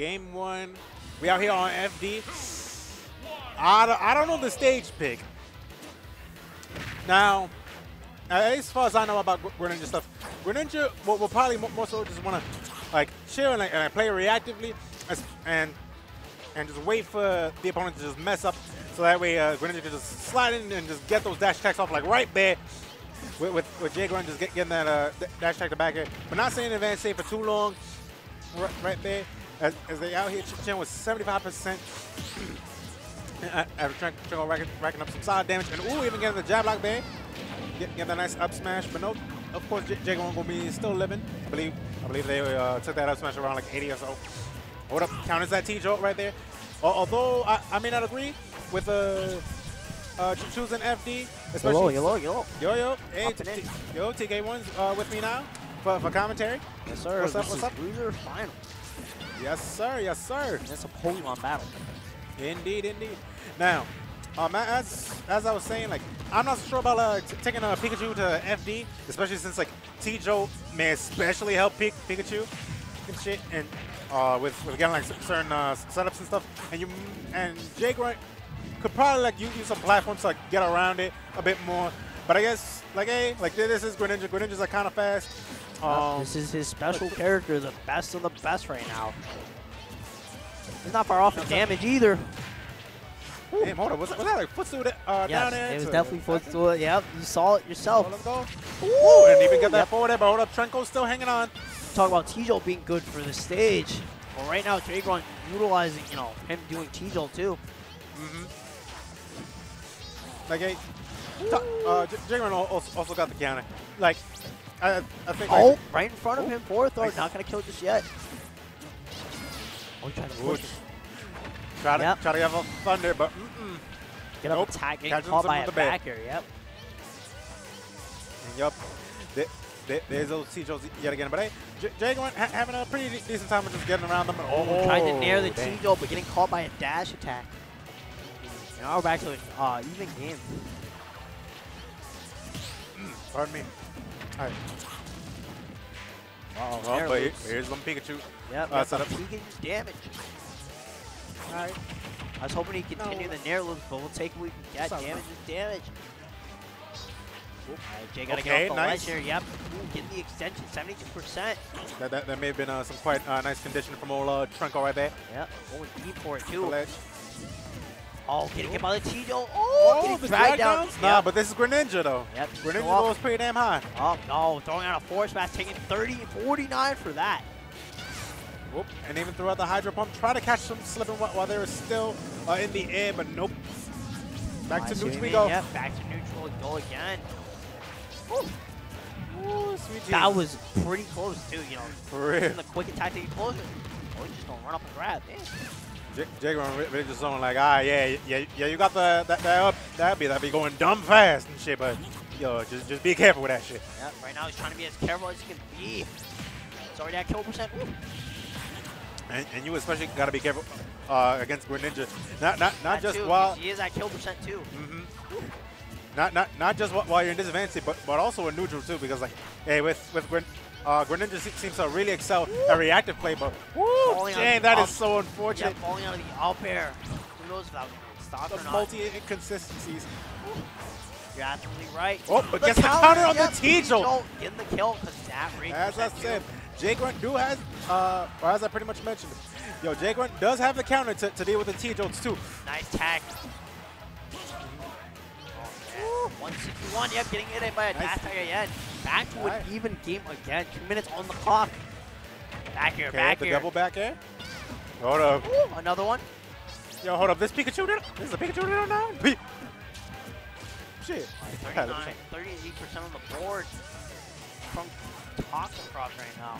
Game 1. We out here on FD. I don't know the stage pick. Now, as far as I know about Greninja stuff, Greninja will probably more so just want to like chill and play reactively and just wait for the opponent to just mess up, so that way Greninja can just slide in and just get those dash attacks off like right there. With Jay Grun just getting that dash attack to back air. But not staying in advanced state for too long. Right there. As they out here, Chin with 75%. I was trying to racking up some solid damage. And ooh, even getting the jab lock there. Getting that nice up smash. But no, of course, Jay Grun going to be still living. I believe they took that up smash around like 80 or so. Hold up, counters that T-Jolt right there. Although I may not agree with choosing FD, especially yo, hey, yo, TK1's with me now for commentary. Yes, sir. What's up? Loser finals. Yes, sir. Yes, sir. And it's a Pokemon battle. Indeed, indeed. Now, as I was saying, like I'm not sure about taking a Pikachu to FD, especially since like T-Jolt may especially help Pikachu and shit, and with getting like certain setups and stuff, and Jake Wright could probably like use some platforms to like get around it a bit more, but I guess like hey, like this is Greninja. Greninja's like kind of fast. This is his special character, the best of the best right now. He's not far off in damage either. Damn, hold on, was that like footstool down there? It was definitely footstool. Yep, you saw it yourself. Ooh, and even got that forward there, but hold up, Trenko's still hanging on. Talk about T-Jolt being good for the stage. Well, right now J-Gron utilizing him doing T-Jolt too. Like, hey, J-Gron also got the counter. Like, I think. Oh, right in front of him, forward throw. Not gonna kill just yet. Oh, he tried to push. Try to have a thunder, but Get up attack, get caught by a backer. Yep. And yup. There's those T-Jolts yet again, but hey, J-Gron having a pretty decent time of just getting around them. But oh, trying to nair the T-Jolt, but getting caught by a dash attack. And now we're back to an even game. Pardon me. All right. Oh, well, but here's some Pikachu. Yep, set up. He can do damage. All right. I was hoping he'd continue the nair loops, but we'll take what we can get. Damage is damage. All right, Jay gotta get off the ledge here. Yep. Ooh, get the extension, 72%. That may have been some quite nice conditioning from old Trunko right there. Yep. Going deep for it too. Oh, getting him by the T-Jolt. Oh, getting dragged down. Yep. Nah, but this is Greninja, though. Yep. Greninja goes pretty damn high. Oh, no. Throwing out a force smash, taking 30, 49 for that. Whoop. And even throw out the Hydro Pump. Try to catch them slipping while they were still in the air, but nope. Back to neutral we go. Yeah, back to neutral and go again. Ooh. Ooh, sweet Jesus. That was pretty close, too, For real. The quick attack that he closed. Oh, he's just going to run up and grab. Damn. J-Gron really just on like, yeah, you got that up, that'd be going dumb fast and shit, but yo, just be careful with that shit. Yeah, right now he's trying to be as careful as he can be. It's already at kill percent. And you especially gotta be careful against Greninja. Not just too, while he is at kill percent too. Not just while you're in disadvantage, but also in neutral too, because like, hey, with Greninja seems to really excel at reactive play, but dang, that is so unfortunate. Yeah, falling out of the up air. Who knows if that would stop or not. Multi-inconsistencies. You're absolutely right. Oh, but gets the counter on the T-Jolt. Getting the kill because that rate. As I said, J-Gron as I pretty much mentioned, yo, J-Gron does have the counter to deal with the T-Jolts too. Nice tag. 161, yep, getting hit by a dash attack again. Back to an even game again. 2 minutes on the clock. Back here, back here. The double back air. Hold up. Ooh, another one. Yo, hold up. This Pikachu did it? This is a Pikachu did it now? Shit. 39, 38% on the board from Toxicroak right now.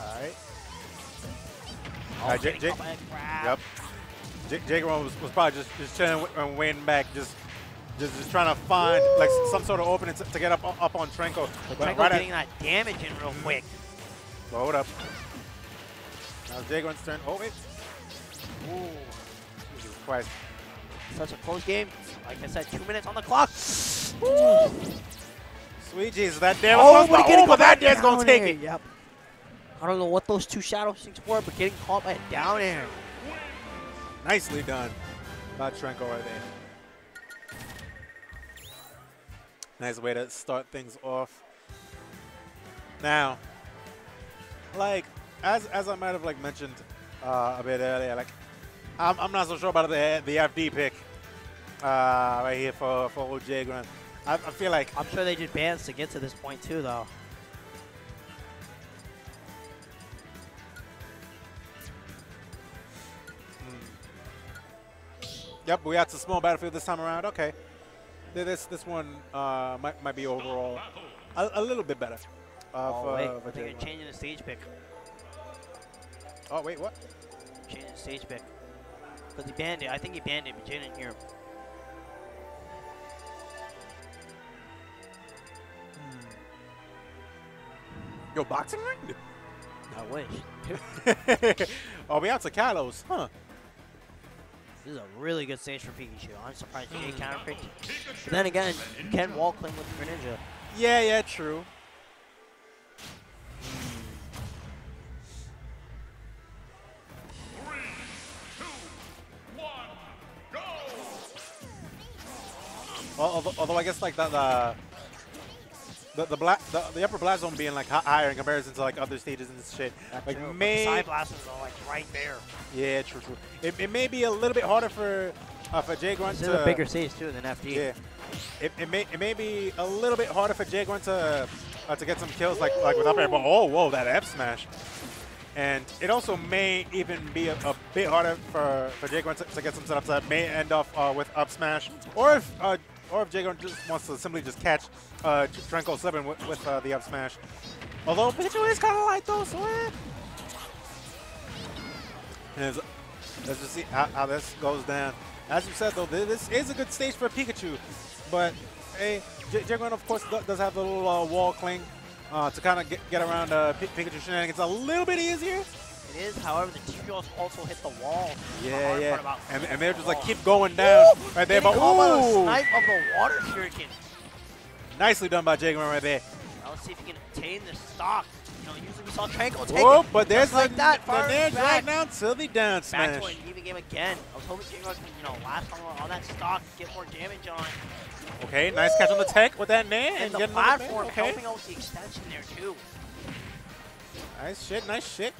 All right. Oh, all right, Jake. Yep. J-Gron was probably just chilling and waiting back, just trying to find like some sort of opening to get up on Trenko. Trenko right getting that damage in real quick. Load up. Now J-Gron's turn. Oh wait. Ooh. Jesus Christ. Such a close game. Like I said, 2 minutes on the clock. Ooh. Sweet Jesus, that damn. Oh, but that damn's gonna take it. Yep. I don't know what those two Shadow Sinks were, but getting caught by a down air. Nicely done by Trenko right there. Nice way to start things off. Now, like, as I might have like mentioned a bit earlier, like, I'm not so sure about the FD pick right here for OJ Grant. I feel like I'm sure they did bans to get to this point too, though. Yep, we got some small battlefield this time around. Okay, this one might be overall a little bit better. Oh, wait, you're changing the stage pick. Oh wait, what? Changing the stage pick. Cause he banned it. I think he banned it, but Jay didn't hear him. Yo, boxing ring? I wish. Oh, we out to Kalos, huh? This is a really good stage for Pikachu. I'm surprised Jay counterpicked. But then again, you can wall cling with Greninja. Yeah, yeah, true. Although I guess like that the upper blast zone being like higher in comparison to like other stages and this shit. That's like true, the side blast zones are like right there. Yeah, true, true. It may be a little bit harder for Jay Grunt to. This is a bigger stage too than FD. Yeah. It may be a little bit harder for Jay Grunt to get some kills like with up air. But oh whoa, that F smash. And it also may even be a bit harder for Jay Grunt to get some setups that may end off with up smash, or if. Or if Jay Grunt just wants to simply just catch Trenko slipping with the up smash. Although Pikachu is kind of like those. Let's just see how this goes down. As you said, though, this is a good stage for Pikachu. But, hey, Jay Grunt, of course, does have the little wall cling to kind of get around Pikachu shenanigans a little bit easier. It is, however, the T-Jolt also hit the wall. Yeah, the yeah. And they're just like, keep going down. Ooh, right there, but ooh! Snipe of the water shuriken. Nicely done by Jay Grunt right there. Now let's see if he can obtain the stock. You know, usually we saw Tranquil take it. But there's like that. There's right now to the down smash. Back to an even game again. I was hoping Jay Grunt could, you know, last on that stock, get more damage on. Okay, nice catch on the tech with that nair. And the platform helping out with the extension there, too. Nice shit, nice shit.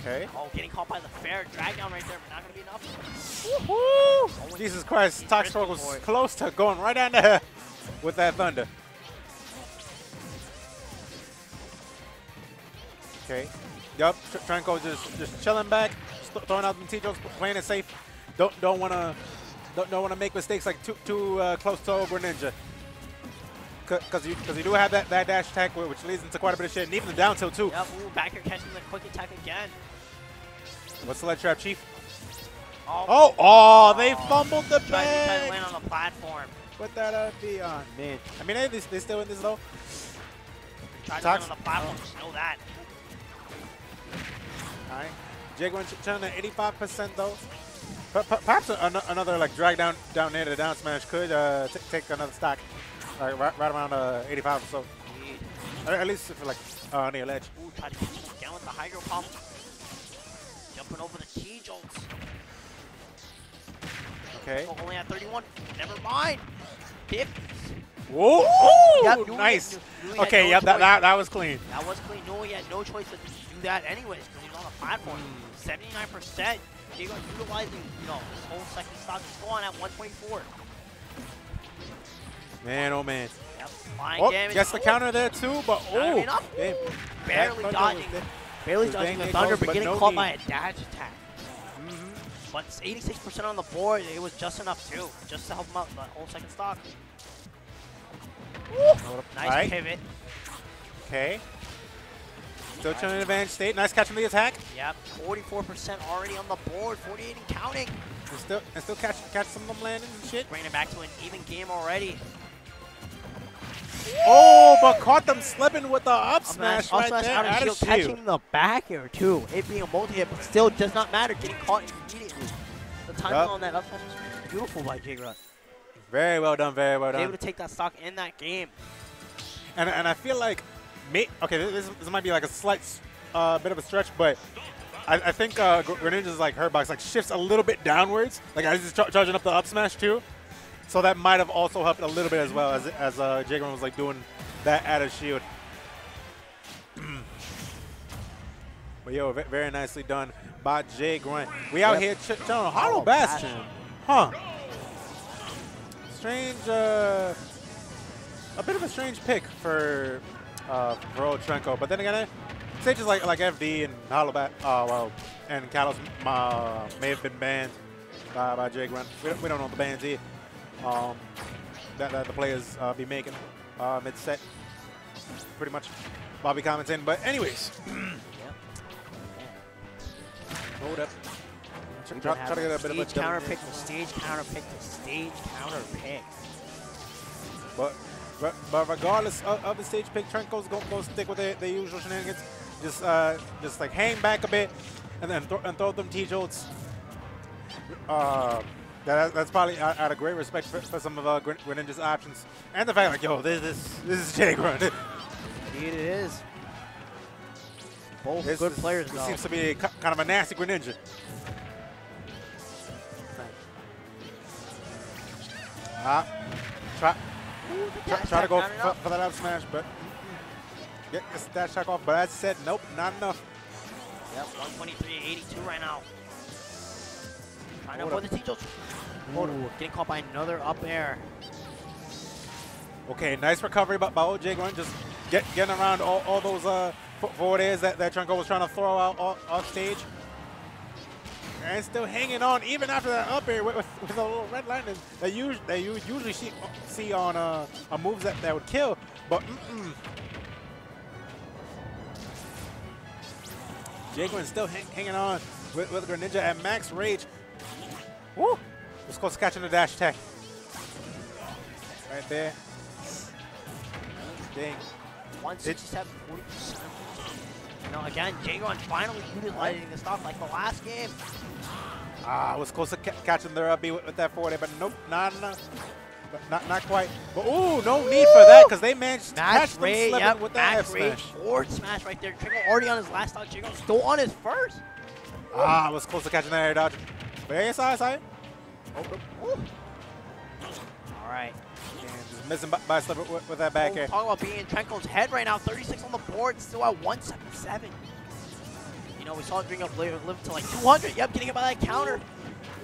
Okay. Oh, getting caught by the fair drag down right there, but not gonna be enough. Woohoo! Jesus Christ, Toxicroak was close to going right down there with that thunder. Okay. Yup, Trenko just chilling back, throwing out the T-Jokes, playing it safe. Don't wanna make mistakes like too close to Greninja. Because you do have that dash attack, which leads into quite a bit of shit, and even the down tilt too. Yep, ooh, back here catching the quick attack again. What's the lead trap, Chief? Oh, they fumbled the bag. Tried to land on the platform. Put that FD on, man. I mean, are they still in this though? Tried to land on the platform, just know that. All right, Jay Grunt chilling at 85% though. Perhaps another like drag down near the down smash could take another stock. Like right around 85 or so. Yeah. At least if like near ledge. Ooh, try to get you down with the hydro pump. Jumping over the T-Jolts. Okay. Oh, only at 31. Never mind. 50. Whoa! Yep, nice. Okay, no that was clean. That was clean. Nui had no choice to do that anyways because he was on the platform. 79%. Jay Grunt utilizing, you know, this whole second stock is gone at 124. Man, oh man. Yep, oh, gets the counter there too, but oh. Barely dodging the thunder, but getting caught by a dash attack. But 86% on the board, it was just enough too. Just to help him out the whole second stock. Nice pivot. Okay. Still trying to advantage state. Nice catch on the attack. Yep, 44% already on the board, 48 and counting. And still catch some of them landing and shit. Bringing it back to an even game already. Oh, but caught them slipping with the up smash right there. Out of shield. Catching the back air too. It being a multi-hit, but still does not matter. Getting caught immediately. The timing on that up smash was beautiful by Jay Grunt. Very well done, very well done. Able to take that stock in that game. And I feel like Okay, this might be like a slight bit of a stretch, but I think Greninja's like her box like shifts a little bit downwards. Like I was just charging up the up smash too, so that might have also helped a little bit as well as Jageron was like doing that added shield. But yo, very nicely done by Jageron. We out here chilling Hollow Bastion, huh? Strange, a bit of a strange pick for old Trenko. But then again, stages like FD and Hollow and Kalos may have been banned by Jageron. We don't know the bans here that the players be making mid set, pretty much. Bobby commenting, but anyways. Hold up. Try to get a bit of a counter pick to stage, counter pick to stage, counter pick. But regardless of the stage pick, Trenko's gonna stick with their usual shenanigans. Just like hang back a bit, and then throw them T-Jolts. That's probably out of great respect for some of Greninja's options, and the fact like, yo, this is Jageron. Indeed, it is. Both good players. This seems to be kind of a nasty Greninja. Try to go for that up smash, but get the stat check off. But as I said, nope, not enough. Yep, 123.82 right now. Trying to avoid the T-Jolt. Getting caught by another up air. Okay, nice recovery by old Jageron. Just getting around all those forward airs that Trenko was trying to throw out off stage. And still hanging on even after that up air with a little red line that you usually see on a moves that would kill, but Jageron still hanging on with Greninja at max rage. Woo! Let's go catching the dash attack. Right there. Dang. 167, 40%. You know, again, Jageron finally utilizing the stuff like the last game. I was close to catching their up B with that forward, but nope, not enough. But not quite. But ooh, no need for that because they managed to catch them slipping with that F smash. Forward smash right there. Jageron already on his last dodge. Jageron still on his first. I was close to catching that air dodge. But yeah, side. All right. Missing by slipper with that back air. Talking about being in Trenko's head right now. 36 on the board, still at 177. You know, we saw it bring up later, live to like 200. Yep, getting it by that counter.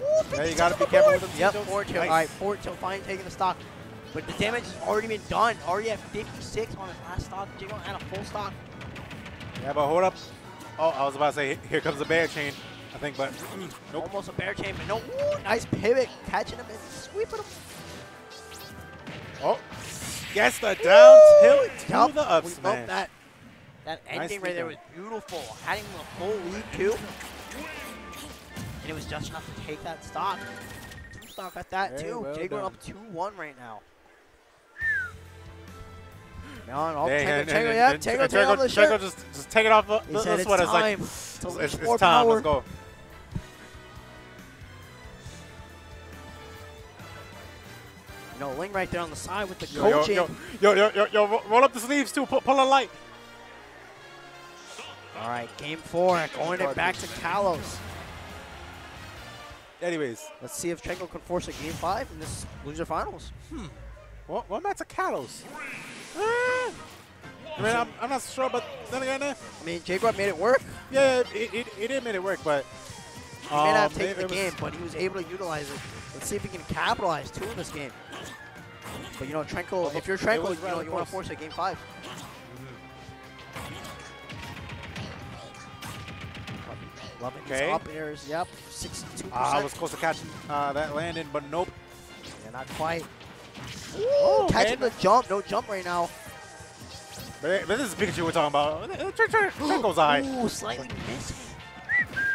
Ooh, yeah, you gotta be careful with them. Yep, forward tilt. Nice. All right, forward tilt, finally taking the stock. But the damage has already been done. Already at 56 on his last stock. Jageron at a full stock. Yeah, but hold up. Oh, I was about to say, here comes the bear chain, I think, but nope. Almost a bear chain, but no. Ooh, nice pivot, catching him and sweeping him. Oh, gets the down tilt to the up smash. That ending right there was beautiful. Had him a full lead too. And it was just enough to take that stock. Two stock at that too. Jageron up 2-1 right now. Trenko just take it off the sweater. It's time, let's go. No, Ling right there on the side with the coaching. Yo, roll up the sleeves too. Pull a light. All right, game four. Going it back to Kalos. Anyways, let's see if Trenko can force a game five in this loser finals. Well, that's a Kalos. I mean, I'm not sure, but then again, I mean, Jageron made it work. Yeah, it did make it work, but he may not take the game, but he was able to utilize it. Let's see if he can capitalize too in this game. But you know, Trenko, if you're Trenko, you know, you want to force a game five. Loving his up airs, yep, 62%. I was close to catching that landing, but nope. Yeah, not quite. Ooh, catching the jump, no jump right now. But this is Pikachu we're talking about. Trenko's eye. Ooh, slightly missing.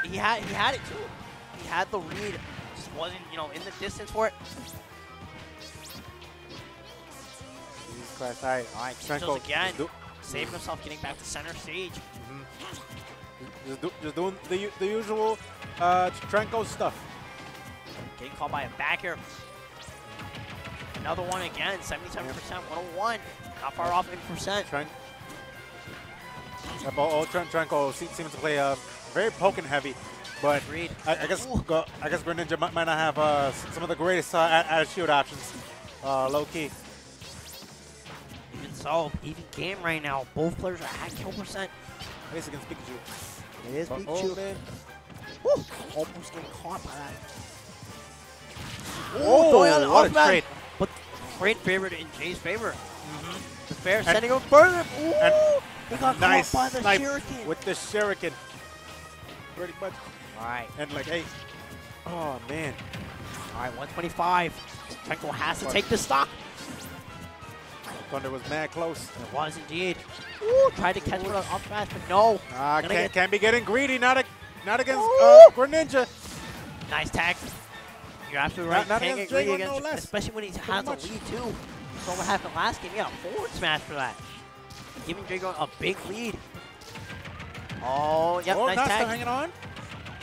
He had it too. He had the read. Wasn't, you know, in the distance for it. Jesus Christ, all right, Trenko again, saving himself, getting back to center stage. Just doing the usual Trenko stuff. Getting caught by a back air. Another one again, 77%, 101. Not far off 8%. Tranquil seems to play very poke and heavy, but I guess Greninja might not have some of the greatest out of shield options, low key. Even so, even game right now, both players are at kill percent. It's against Pikachu. It is Pikachu. Oh, man. Woo, almost getting caught by that. Oh, what a trade. But trade favored in Jay's favor. The fair setting up further. They got caught by the shuriken. With the shuriken. Pretty much. All right. And like, hey. Oh, man. All right, 125. Tranquil has to take the stock. Thunder was mad close. It was indeed. Ooh, tried to catch it on up fast, but no. Can't be getting greedy. Not against Greninja. Nice tag. You're absolutely right. Not against Jay, no less. Especially when he has a lead too. So what happened last game? Yeah, forward smash for that. Giving Drago a big lead. Oh, yep, nice tag. Still hanging on.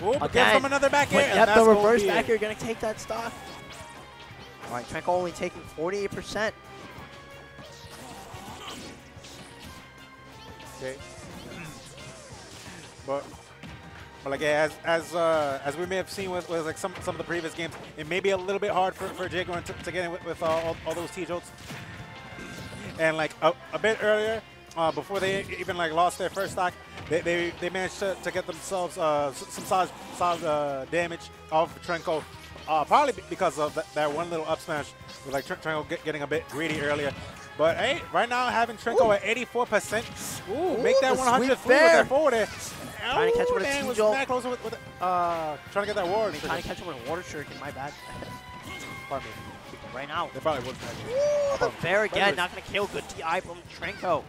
Oh, but gives him another back air. Yep, the reverse back air going to take that stock. All right, Tranquil only taking 48%. Okay. But like as we may have seen with like some of the previous games, it may be a little bit hard for Jay going to get in with all those T-Jolts. And like a bit earlier, before they even like lost their first stock, they managed to get themselves some solid damage off Tranquil, probably because of that one little up smash with like Tranquil getting a bit greedy earlier. But hey, right now having Tranquil at 84%. Ooh, make that 100 through with that forward air. Trying to catch him with a T-Jolt. Trying to get that ward. Trying to catch him with a water shuriken, my bad. Pardon me. Right now. They probably would have. The bear again, not going to kill. Good TI from Tranquil.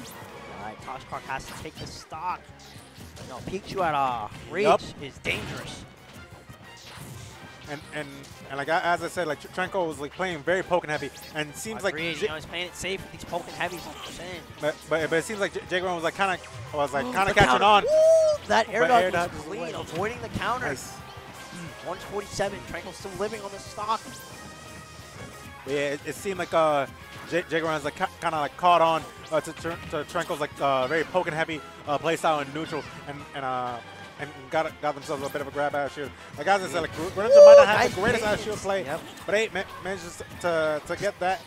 All right, Toxicroak has to take the stock. No, Pikachu at reach is dangerous. And like as I said, like Tranquil was like playing very poke and heavy, and seems like you know, he's playing it safe with these poke and heavies. But it seems like Jaguar was like kind of catching on. Woo! That air dodge was clean, avoiding the counter. Nice. 147. Tranquil still living on the stock. Yeah, it seemed like Jaguar's like kind of like caught on to Tranquil's like very poke and heavy playstyle in neutral and got themselves a bit of a grab out of shield. Like as I said, like Greninja might not have the greatest out of shield play, but hey, manages to get that,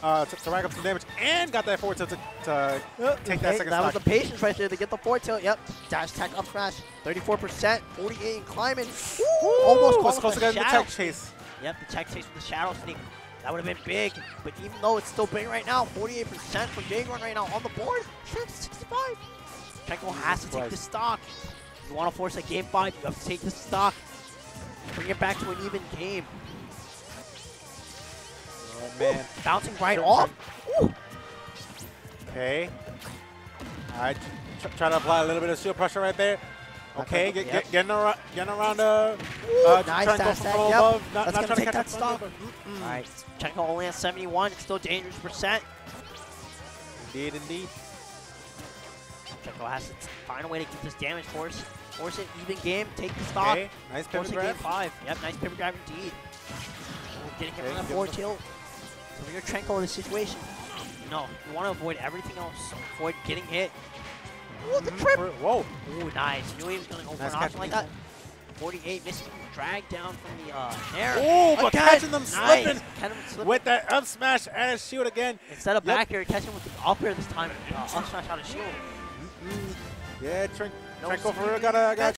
to rack up some damage, and got that forward tilt to take that second stock. That was the patience right there to get the forward tilt. Yep, dash attack up smash, 34%, 48 and climbing. Woo! Almost close to getting the tech chase. Yep, the tech chase with the shadow sneak. That would have been big, but even though it's still big right now, 48% for Jaguar right now on the board, 65. Tranquil has to take the stock. You want to force a game 5, you have to take the stock. Bring it back to an even game. Oh, man. Ooh, bouncing right off. Ooh. Okay. All right. Try to apply a little bit of shield pressure right there. Okay. Getting around the... nice dash tag. Yep. That's going to take that stock. All right. Tranquil only at 71. It's still dangerous percent. Indeed, indeed. Tranquil has to find a way to keep this damage, force it, even game, take the stock. Okay, nice pivot grab. Game 5. Yep, nice pivot grab indeed. Didn't get enough forward tilt. So when you're Tranquil in this situation, no, you want to avoid everything else. Avoid getting hit. Ooh, the trip! Whoa! Ooh, nice. Knew he was going to go for an option like that. 48, missing drag down from the air. Oh, but catching them slipping. With that up smash and a shield again. Instead of back air, catching with the up air this time. Up smash out of shield. Yeah, Tranquil for real got a